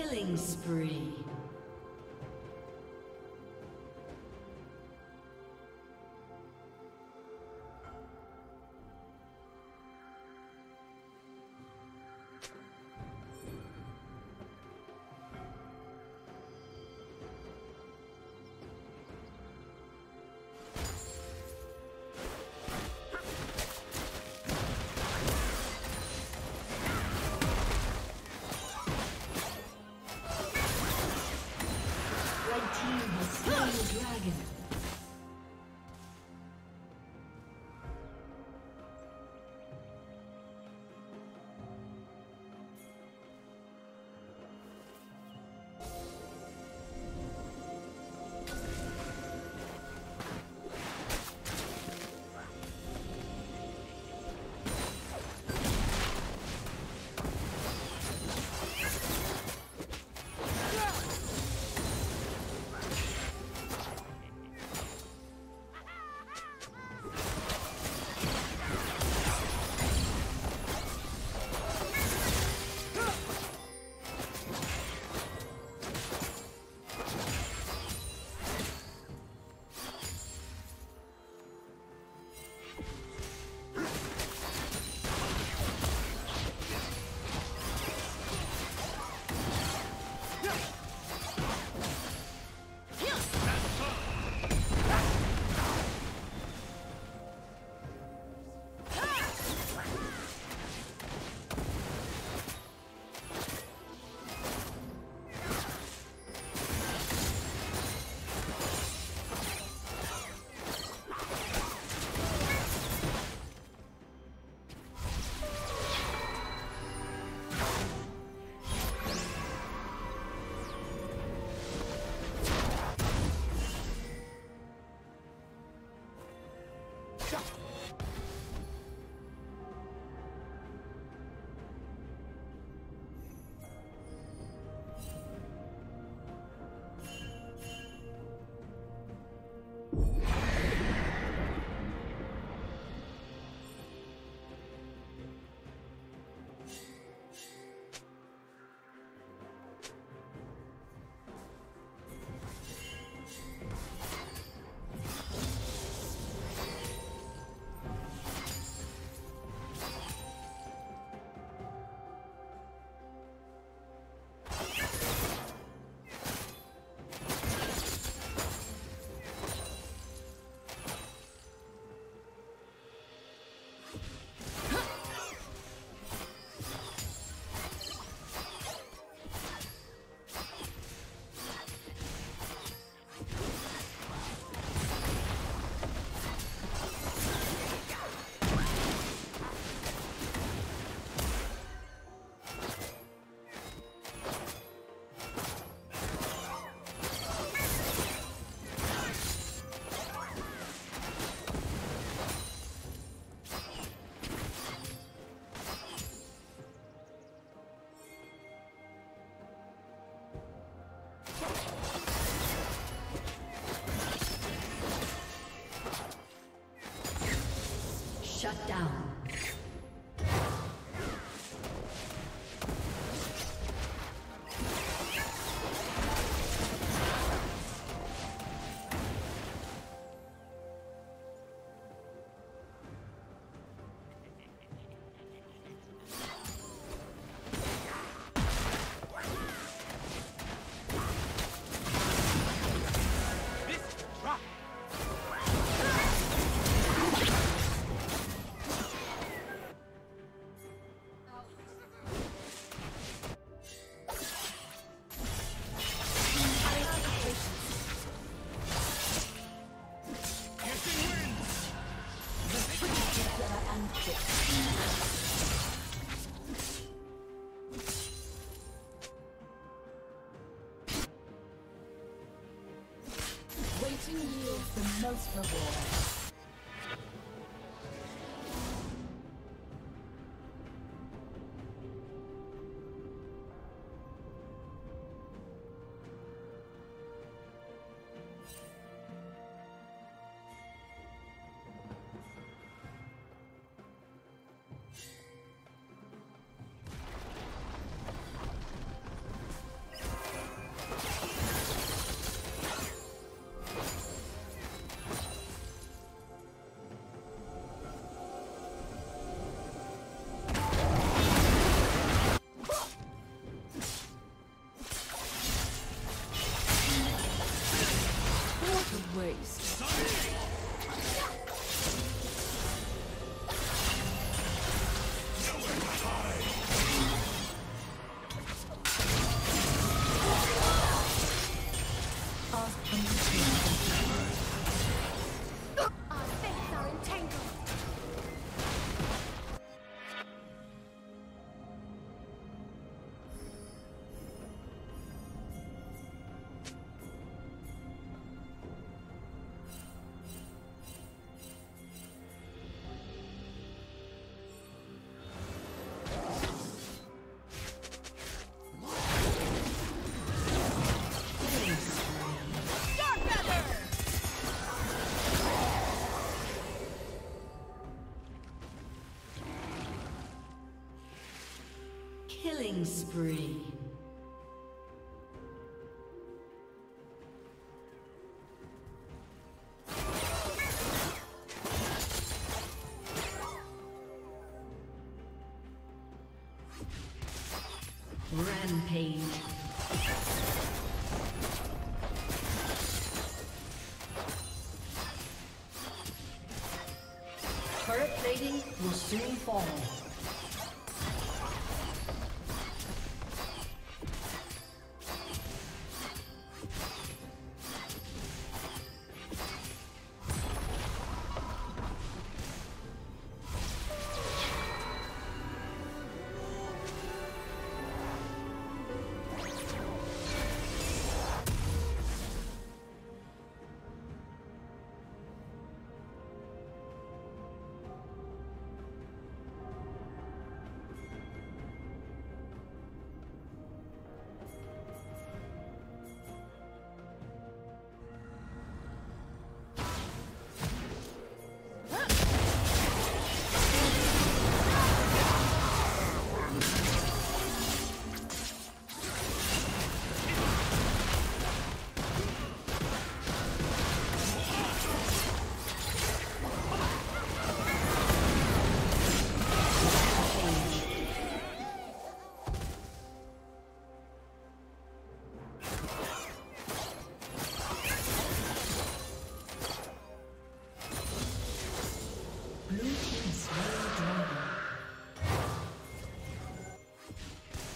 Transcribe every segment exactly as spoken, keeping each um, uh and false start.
Killing spree. Shut down. Most reward. waste. Killing spree. Rampage. Turret plating will soon fall.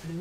Blue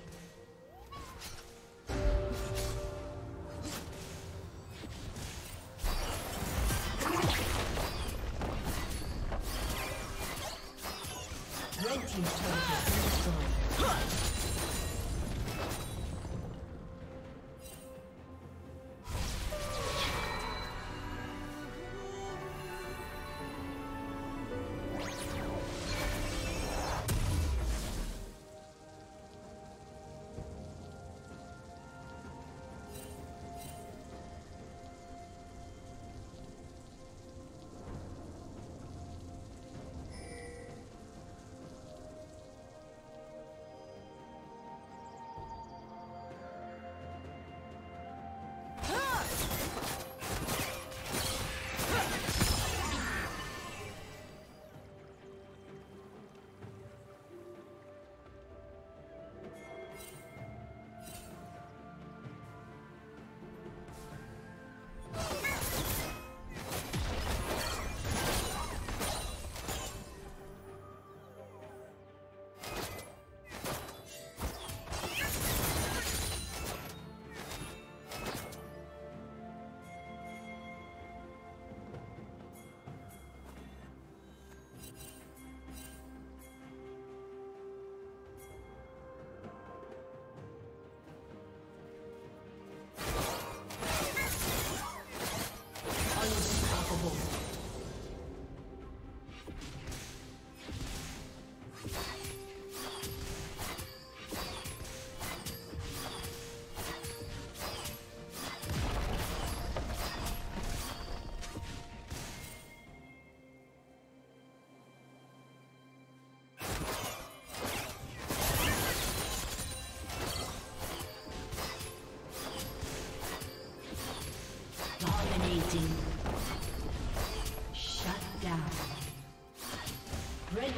Red team's turret has been destroyed. Shut down. Red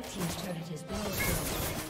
Red team's turret has been destroyed.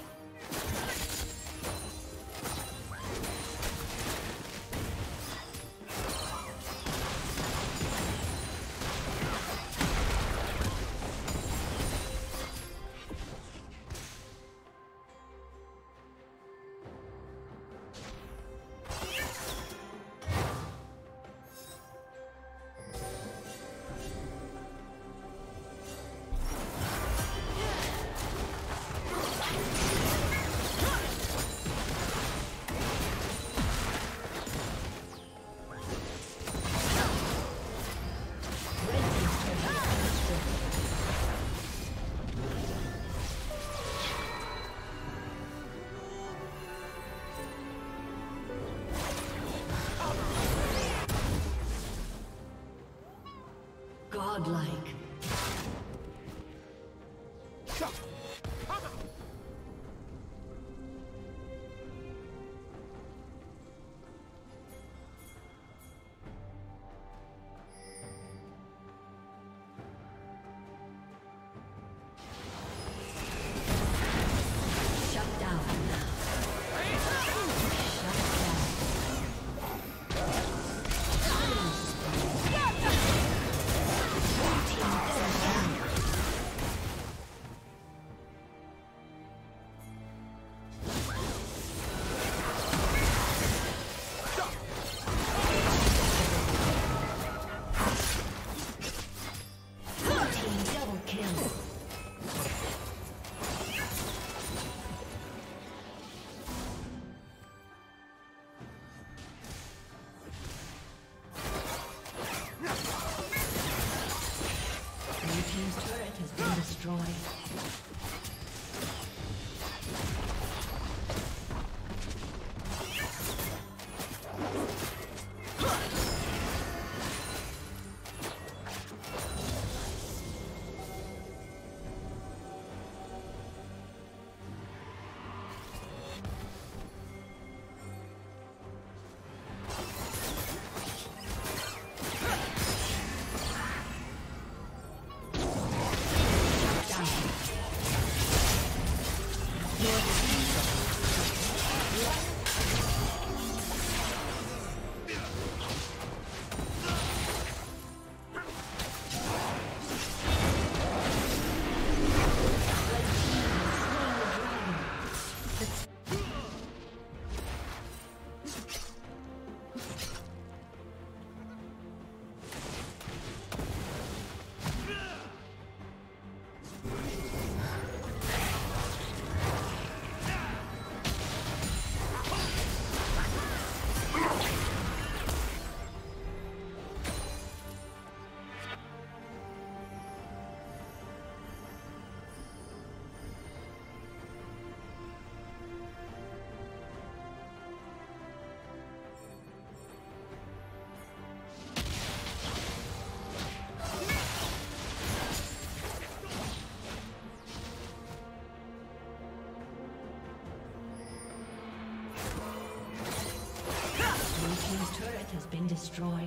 Godlike. Has been destroyed.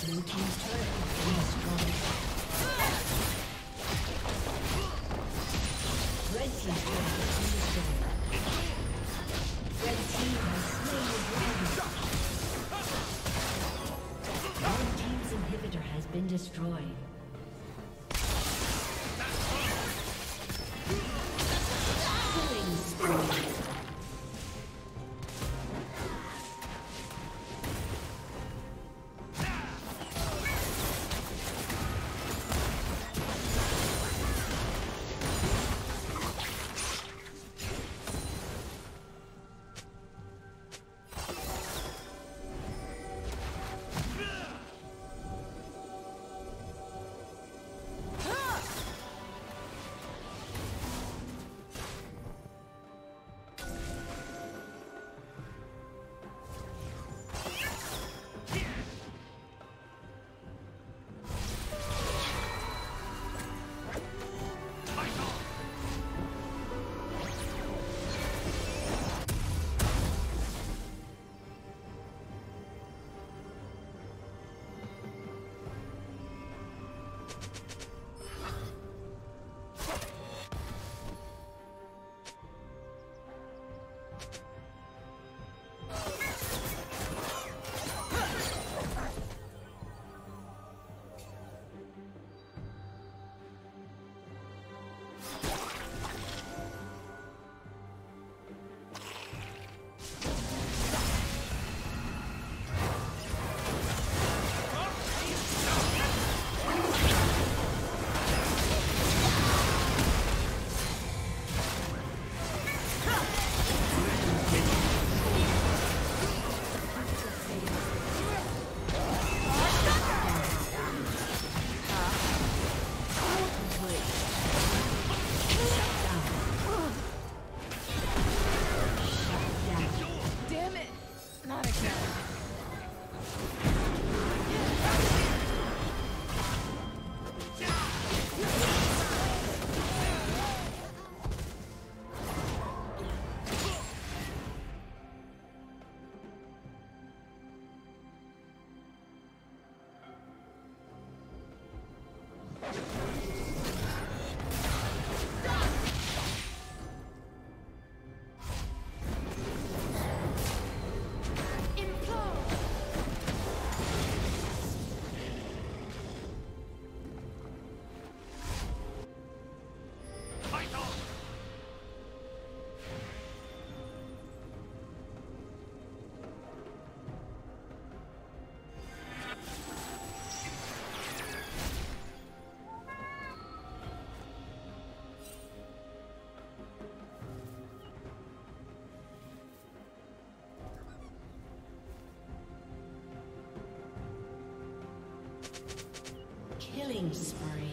Blue team's turret has been destroyed. Red team's turret has been destroyed. Red team has slain the dragon. Red team's inhibitor has been destroyed. Killing spree.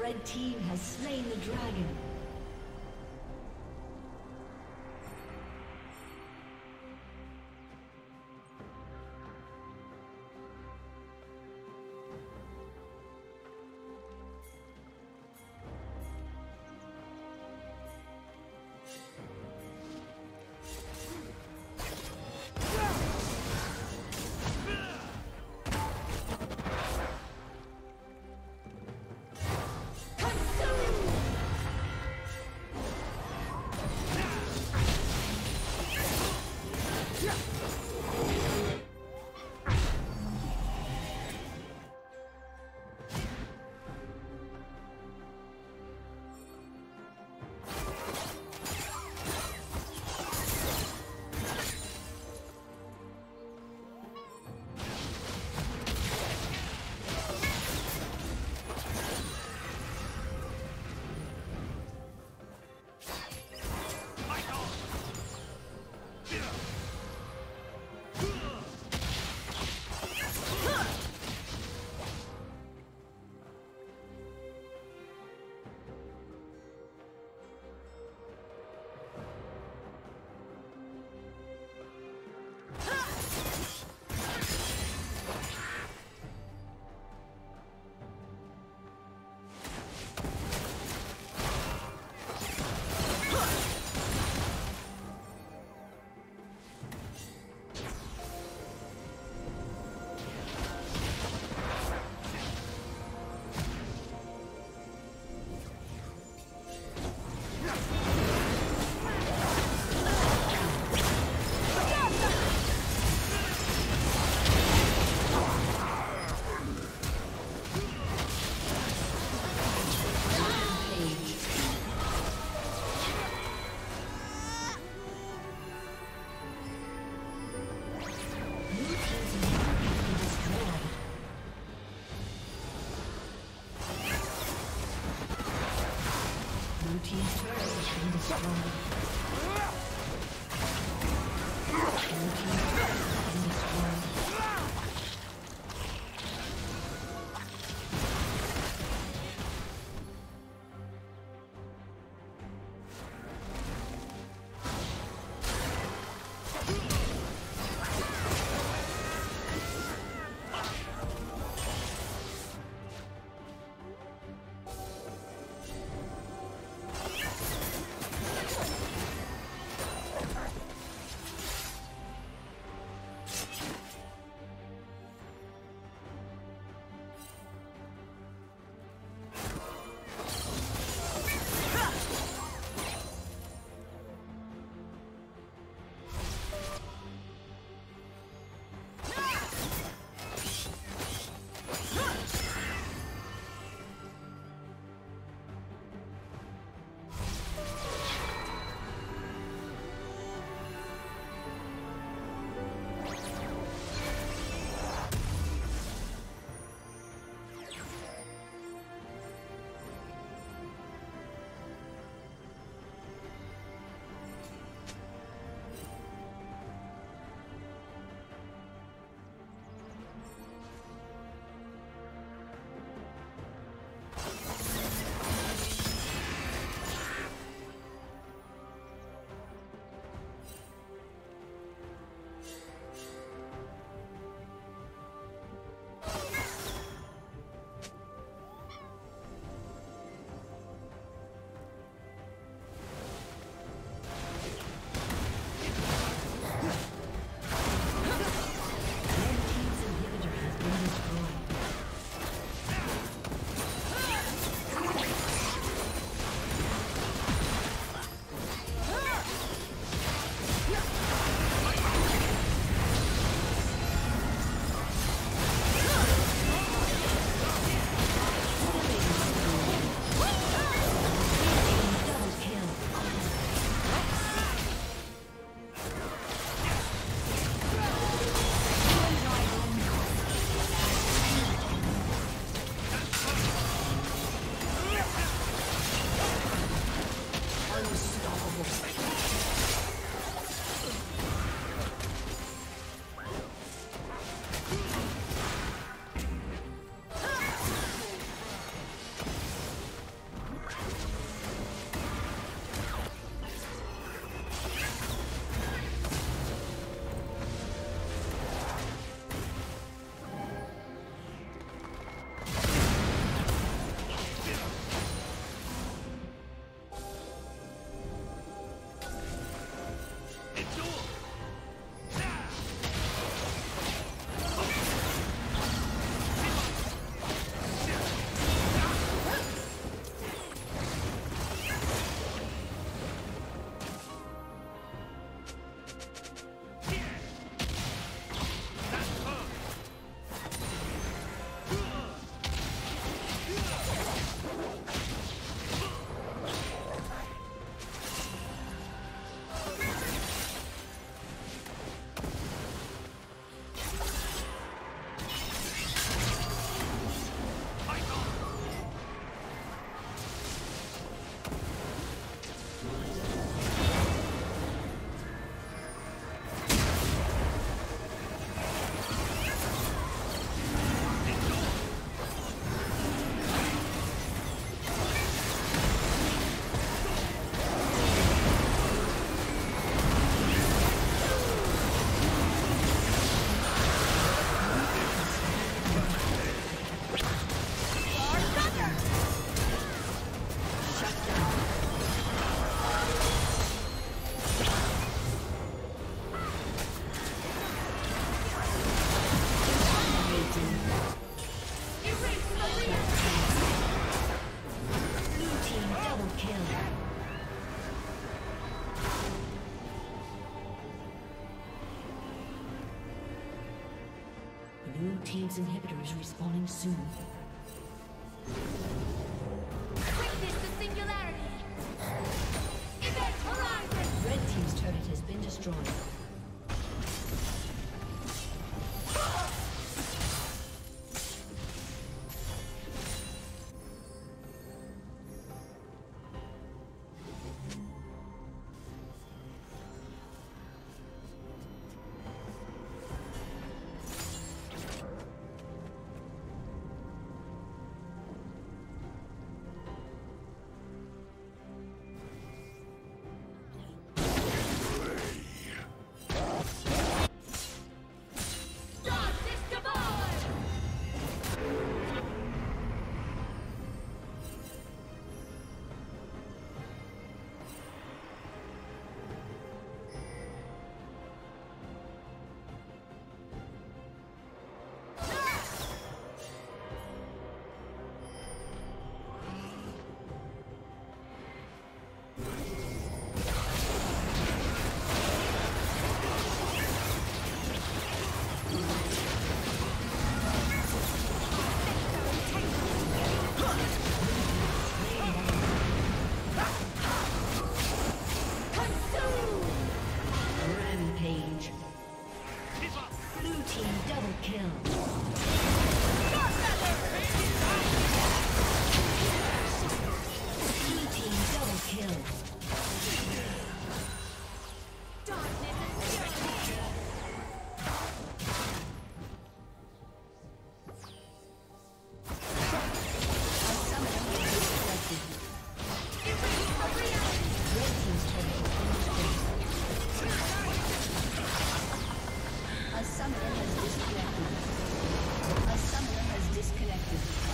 Red team has slain the dragon. Blue team's inhibitor is respawning soon. Witness the singularity! Event horizon! Red team's turret has been destroyed. A summoner has disconnected.